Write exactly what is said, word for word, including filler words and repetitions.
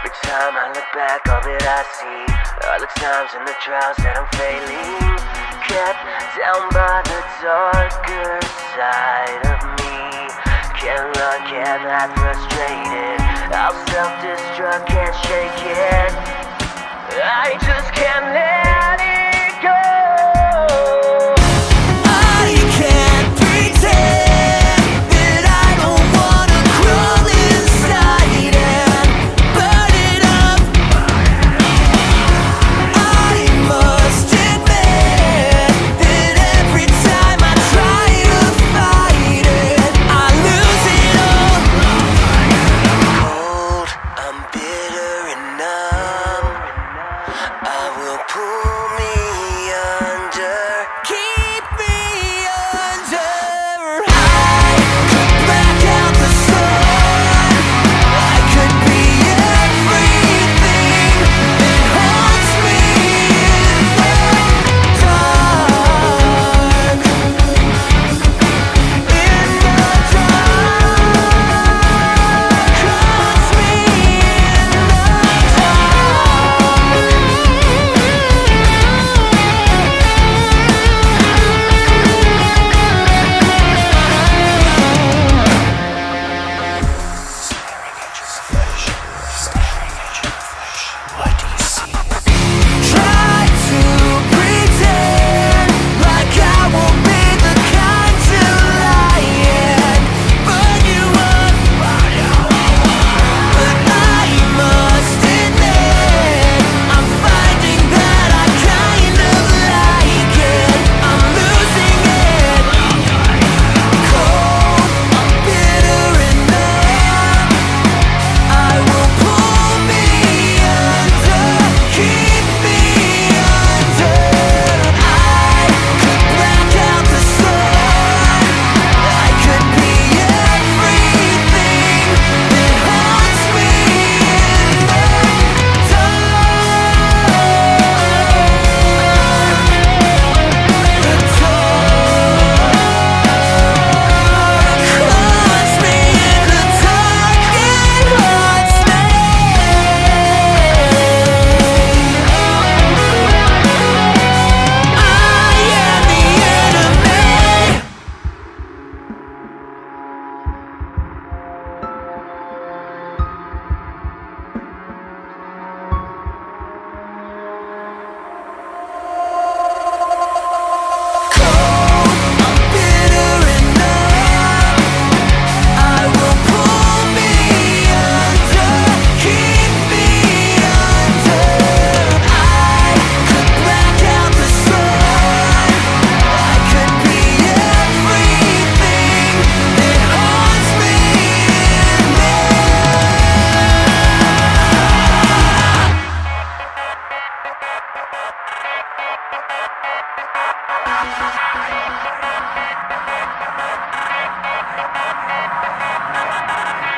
Every time I look back, all that I see are the times and the trials that I'm failing, kept down by the darker side of me. Can't run, can't hide, frustrated, I'll self-destruct, can't shake it. I just can't let it go. I